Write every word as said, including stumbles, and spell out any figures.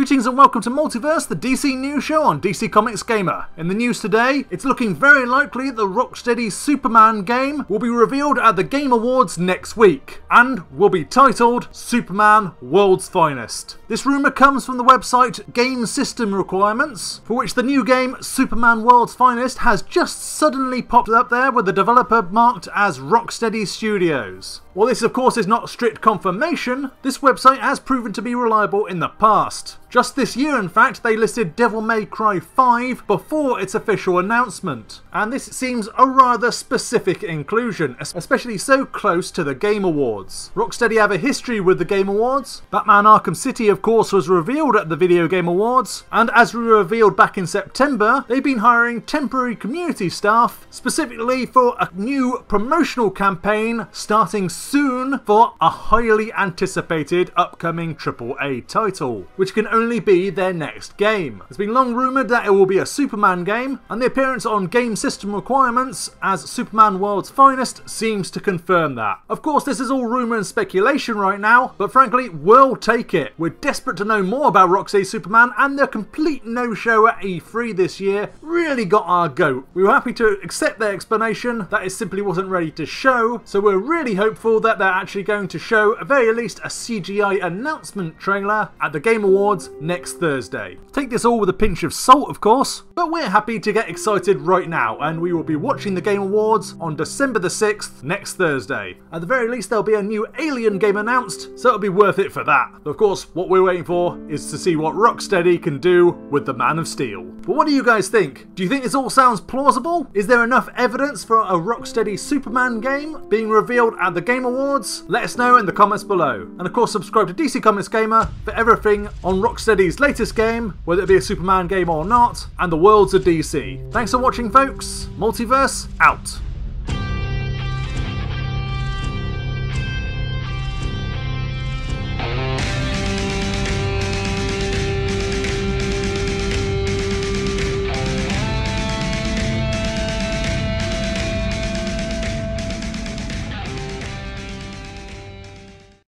Greetings and welcome to Multiverse, the D C news show on D C Comics Gamer. In the news today, it's looking very likely the Rocksteady Superman game will be revealed at the Game Awards next week, and will be titled Superman: World's Finest. This rumour comes from the website Game System Requirements, for which the new game Superman: World's Finest has just suddenly popped up there with the developer marked as Rocksteady Studios. While this of course is not strict confirmation, this website has proven to be reliable in the past. Just this year, in fact, they listed Devil May Cry five before its official announcement, and this seems a rather specific inclusion, especially so close to the Game Awards. Rocksteady have a history with the Game Awards. Batman: Arkham City, of course, was revealed at the Video Game Awards, and as we revealed back in September, they've been hiring temporary community staff specifically for a new promotional campaign starting soon for a highly anticipated upcoming triple A title, which can only Only be their next game. It's been long rumoured that it will be a Superman game, and the appearance on Game System Requirements as Superman: World's Finest seems to confirm that. Of course, this is all rumour and speculation right now, but frankly, we'll take it. We're desperate to know more about Rocksteady Superman, and their complete no-show at E three this year really got our goat. We were happy to accept their explanation that it simply wasn't ready to show, so we're really hopeful that they're actually going to show, at very least, a C G I announcement trailer at the Game Awards next Thursday. Take this all with a pinch of salt, of course, but we're happy to get excited right now, and we will be watching the Game Awards on December the sixth, next Thursday. At the very least, there'll be a new Alien game announced, so it'll be worth it for that. Of course, what we're waiting for is to see what Rocksteady can do with the Man of Steel. But what do you guys think? Do you think this all sounds plausible? Is there enough evidence for a Rocksteady Superman game being revealed at the Game Awards? Let us know in the comments below. And of course, subscribe to D C Comics Gamer for everything on Rocksteady Rocksteady's latest game, whether it be a Superman game or not, and the worlds of D C. Thanks for watching, folks. Multiverse out.